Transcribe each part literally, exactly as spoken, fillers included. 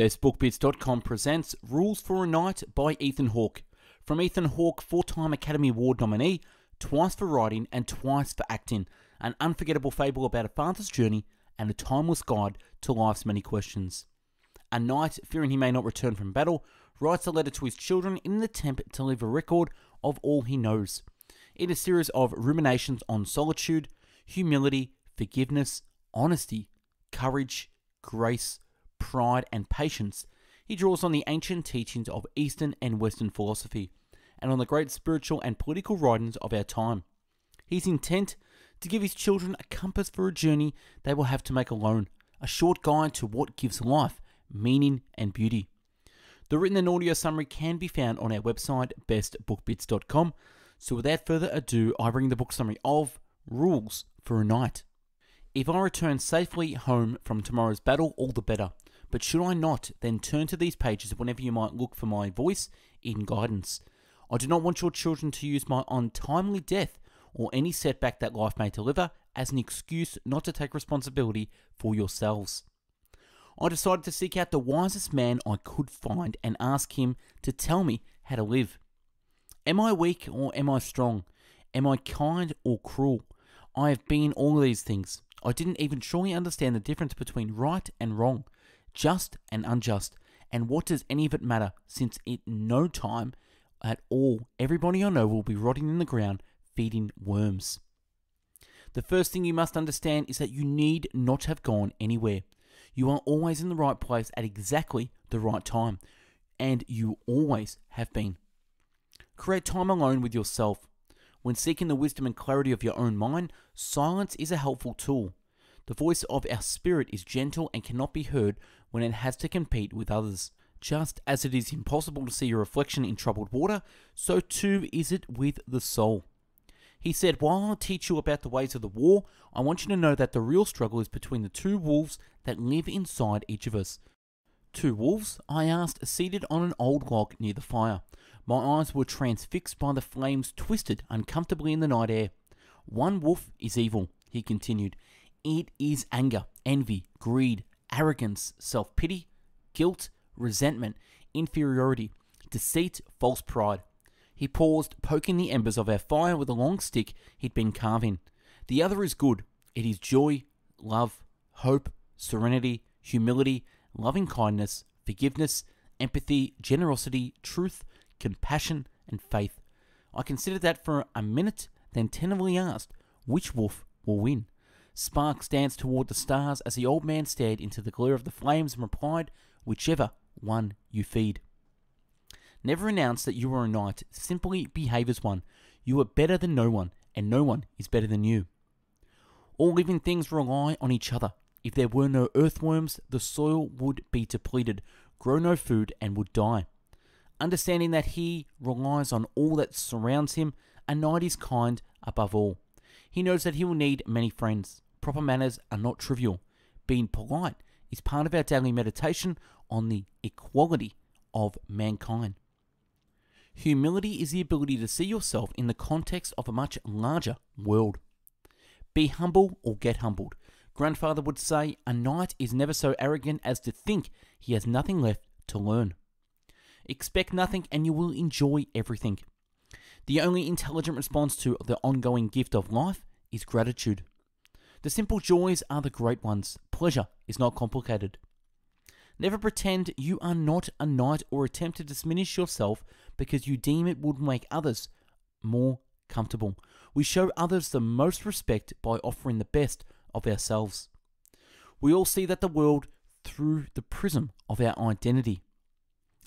best book bits dot com presents Rules for a Knight by Ethan Hawke. From Ethan Hawke, four-time Academy Award nominee, twice for writing and twice for acting, an unforgettable fable about a father's journey and a timeless guide to life's many questions. A knight, fearing he may not return from battle, writes a letter to his children in an attempt to leave a record of all he knows. In a series of ruminations on solitude, humility, forgiveness, honesty, courage, grace, pride and patience, he draws on the ancient teachings of Eastern and Western philosophy, and on the great spiritual and political writings of our time. His intent, to give his children a compass for a journey they will have to make alone, a short guide to what gives life meaning and beauty. The written and audio summary can be found on our website, best book bits dot com, so without further ado, I bring the book summary of Rules for a Knight. If I return safely home from tomorrow's battle, all the better. But should I not, then turn to these pages whenever you might look for my voice in guidance. I do not want your children to use my untimely death or any setback that life may deliver as an excuse not to take responsibility for yourselves. I decided to seek out the wisest man I could find and ask him to tell me how to live. Am I weak or am I strong? Am I kind or cruel? I have been all of these things. I didn't even truly understand the difference between right and wrong, just and unjust, and what does any of it matter, since at no time at all everybody I know will be rotting in the ground feeding worms. The first thing you must understand is that you need not have gone anywhere. You are always in the right place at exactly the right time, and you always have been. Create time alone with yourself. When seeking the wisdom and clarity of your own mind, silence is a helpful tool. The voice of our spirit is gentle and cannot be heard when it has to compete with others. Just as it is impossible to see your reflection in troubled water, so too is it with the soul. He said, "While I teach you about the ways of the war, I want you to know that the real struggle is between the two wolves that live inside each of us." "Two wolves?" I asked, seated on an old log near the fire. My eyes were transfixed by the flames twisted uncomfortably in the night air. "One wolf is evil," he continued. "It is anger, envy, greed, arrogance, self-pity, guilt, resentment, inferiority, deceit, false pride." He paused, poking the embers of our fire with a long stick he'd been carving. "The other is good. It is joy, love, hope, serenity, humility, loving kindness, forgiveness, empathy, generosity, truth, compassion, and faith." I considered that for a minute, then tentatively asked, "Which wolf will win?" Sparks danced toward the stars as the old man stared into the glare of the flames and replied, "Whichever one you feed." Never announce that you are a knight, simply behave as one. You are better than no one, and no one is better than you. All living things rely on each other. If there were no earthworms, the soil would be depleted, grow no food, and would die. Understanding that he relies on all that surrounds him, a knight is kind above all. He knows that he will need many friends. Proper manners are not trivial. Being polite is part of our daily meditation on the equality of mankind. Humility is the ability to see yourself in the context of a much larger world. Be humble or get humbled. Grandfather would say, "A knight is never so arrogant as to think he has nothing left to learn." Expect nothing and you will enjoy everything. The only intelligent response to the ongoing gift of life is gratitude. The simple joys are the great ones. Pleasure is not complicated. Never pretend you are not a knight or attempt to diminish yourself because you deem it would make others more comfortable. We show others the most respect by offering the best of ourselves. We all see that the world through the prism of our identity.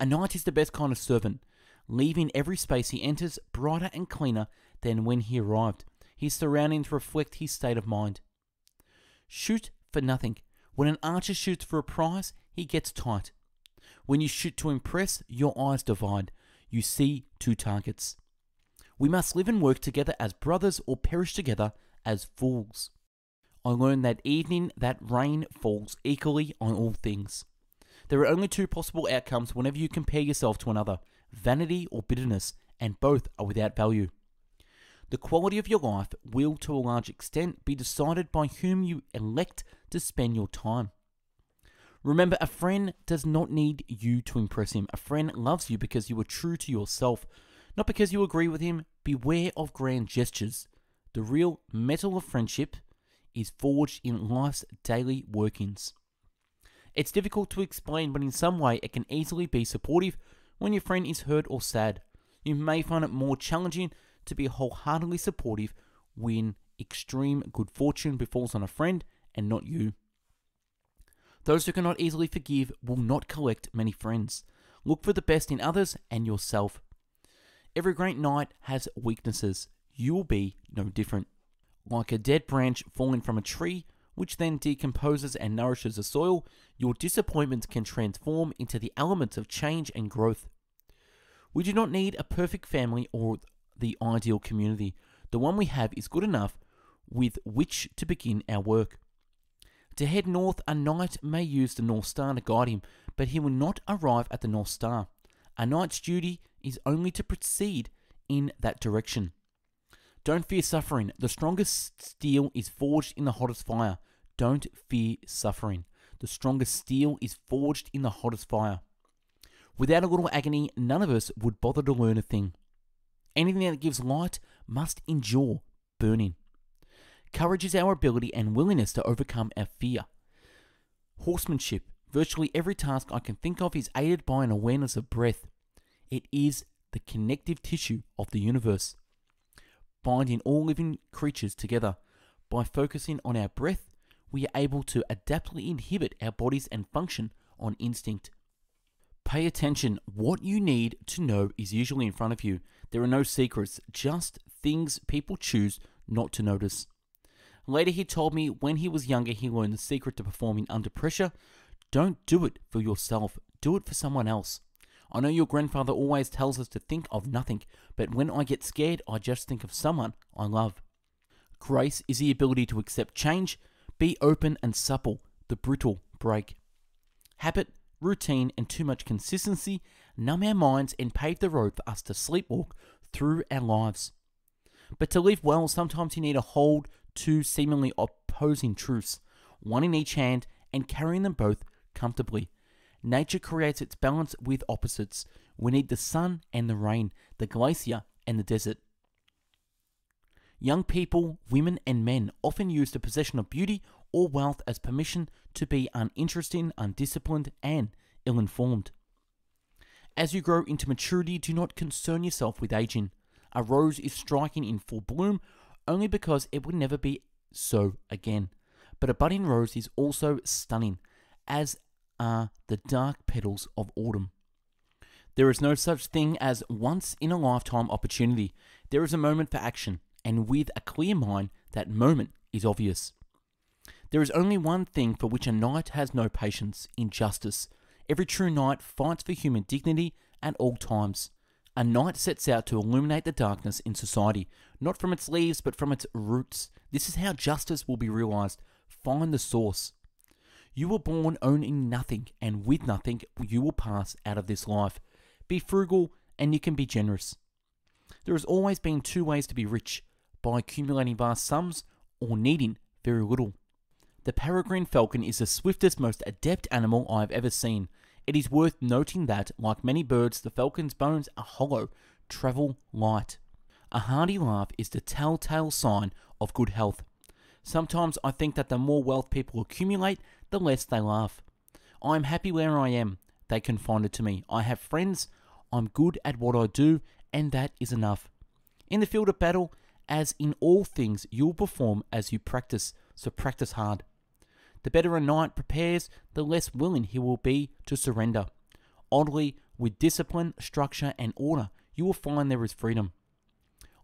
A knight is the best kind of servant, leaving every space he enters brighter and cleaner than when he arrived. His surroundings reflect his state of mind. Shoot for nothing. When an archer shoots for a prize, he gets tight. When you shoot to impress, your eyes divide. You see two targets. We must live and work together as brothers or perish together as fools. I learned that evening that rain falls equally on all things. There are only two possible outcomes whenever you compare yourself to another, vanity or bitterness, and both are without value. The quality of your life will, to a large extent, be decided by whom you elect to spend your time. Remember, a friend does not need you to impress him. A friend loves you because you are true to yourself, not because you agree with him. Beware of grand gestures. The real metal of friendship is forged in life's daily workings. It's difficult to explain, but in some way it can easily be supportive when your friend is hurt or sad. You may find it more challenging to be wholeheartedly supportive when extreme good fortune befalls on a friend and not you. Those who cannot easily forgive will not collect many friends. Look for the best in others and yourself. Every great knight has weaknesses. You will be no different. Like a dead branch falling from a tree, which then decomposes and nourishes the soil, your disappointments can transform into the elements of change and growth. We do not need a perfect family or the ideal community. The one we have is good enough with which to begin our work. To head north, a knight may use the North Star to guide him, but he will not arrive at the North Star. A knight's duty is only to proceed in that direction. Don't fear suffering. The strongest steel is forged in the hottest fire. Don't fear suffering. The strongest steel is forged in the hottest fire. Without a little agony, none of us would bother to learn a thing. Anything that gives light must endure burning. Courage is our ability and willingness to overcome our fear. Horsemanship. Virtually every task I can think of is aided by an awareness of breath. It is the connective tissue of the universe, binding all living creatures together. By focusing on our breath, we are able to adaptively inhibit our bodies and function on instinct. Pay attention. What you need to know is usually in front of you. There are no secrets, just things people choose not to notice. Later he told me when he was younger he learned the secret to performing under pressure. Don't do it for yourself, do it for someone else. I know your grandfather always tells us to think of nothing, but when I get scared I just think of someone I love. Grace is the ability to accept change, be open and supple, the brutal break. Habit, routine and too much consistency numb our minds and pave the road for us to sleepwalk through our lives. But to live well, sometimes you need to hold two seemingly opposing truths, one in each hand, and carrying them both comfortably. Nature creates its balance with opposites. We need the sun and the rain, the glacier and the desert. Young people, women and men often use the possession of beauty or wealth as permission to be uninteresting, undisciplined and ill-informed. As you grow into maturity, do not concern yourself with aging. A rose is striking in full bloom only because it would never be so again. But a budding rose is also stunning, as are the dark petals of autumn. There is no such thing as once-in-a-lifetime opportunity. There is a moment for action, and with a clear mind, that moment is obvious. There is only one thing for which a knight has no patience: injustice. Every true knight fights for human dignity at all times. A knight sets out to illuminate the darkness in society, not from its leaves, but from its roots. This is how justice will be realized. Find the source. You were born owning nothing, and with nothing you will pass out of this life. Be frugal, and you can be generous. There has always been two ways to be rich: by accumulating vast sums, or needing very little. The peregrine falcon is the swiftest, most adept animal I have ever seen. It is worth noting that, like many birds, the falcon's bones are hollow, travel light. A hearty laugh is the telltale sign of good health. Sometimes I think that the more wealth people accumulate, the less they laugh. I am happy where I am. They confided to me. I have friends. I'm good at what I do, and that is enough. In the field of battle, as in all things, you'll perform as you practice, so practice hard. The better a knight prepares, the less willing he will be to surrender. Oddly, with discipline, structure, and order, you will find there is freedom.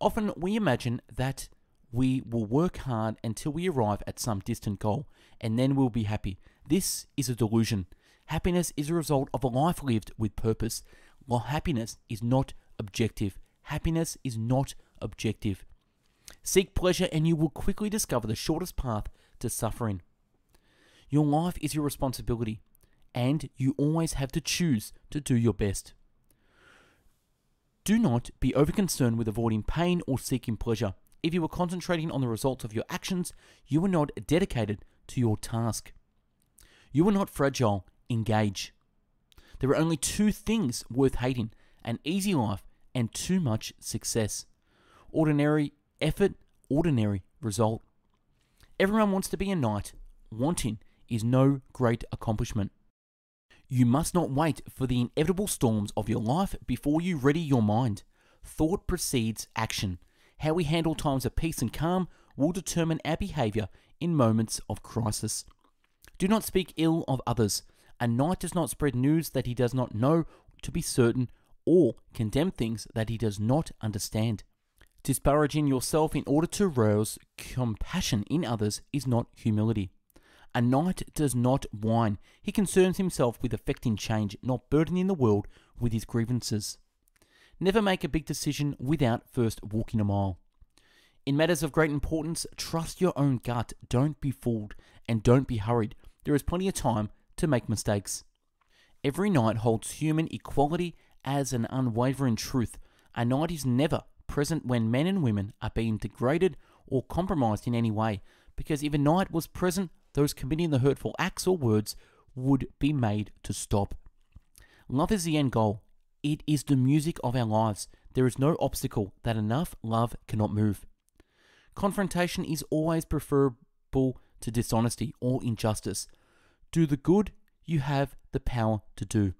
Often we imagine that we will work hard until we arrive at some distant goal, and then we'll be happy. This is a delusion. Happiness is a result of a life lived with purpose, while happiness is not objective. Happiness is not objective. Seek pleasure and you will quickly discover the shortest path to suffering. Your life is your responsibility, and you always have to choose to do your best. Do not be overconcerned with avoiding pain or seeking pleasure. If you are concentrating on the results of your actions, you are not dedicated to your task. You are not fragile. Engage. There are only two things worth hating: an easy life and too much success. Ordinary effort, ordinary result. Everyone wants to be a knight. Wanting is no great accomplishment. You must not wait for the inevitable storms of your life before you ready your mind. Thought precedes action. How we handle times of peace and calm will determine our behavior in moments of crisis. Do not speak ill of others. A knight does not spread news that he does not know to be certain, or condemn things that he does not understand. Disparaging yourself in order to rouse compassion in others is not humility. A knight does not whine. He concerns himself with effecting change, not burdening the world with his grievances. Never make a big decision without first walking a mile. In matters of great importance, trust your own gut. Don't be fooled and don't be hurried. There is plenty of time to make mistakes. Every knight holds human equality as an unwavering truth. A knight is never present when men and women are being degraded or compromised in any way, because if a knight was present, those committing the hurtful acts or words would be made to stop. Love is the end goal. It is the music of our lives. There is no obstacle that enough love cannot move. Confrontation is always preferable to dishonesty or injustice. Do the good you have the power to do.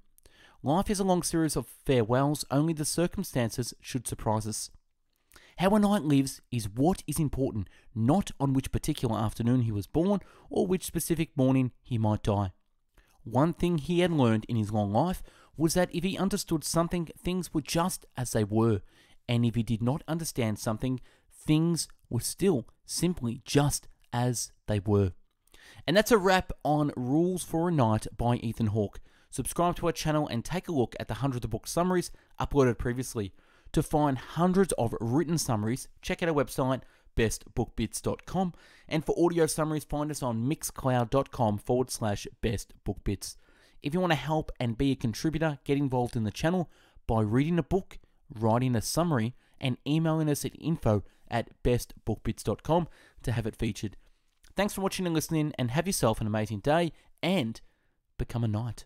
Life is a long series of farewells. Only the circumstances should surprise us. How a knight lives is what is important, not on which particular afternoon he was born or which specific morning he might die. One thing he had learned in his long life was that if he understood something, things were just as they were, and if he did not understand something, things were still simply just as they were. And that's a wrap on Rules for a Knight by Ethan Hawke. Subscribe to our channel and take a look at the hundreds of book summaries uploaded previously. To find hundreds of written summaries, check out our website, best book bits dot com. And for audio summaries, find us on mixcloud.com forward slash bestbookbits. If you want to help and be a contributor, get involved in the channel by reading a book, writing a summary, and emailing us at info at best book bits dot com to have it featured. Thanks for watching and listening, and have yourself an amazing day, and become a knight.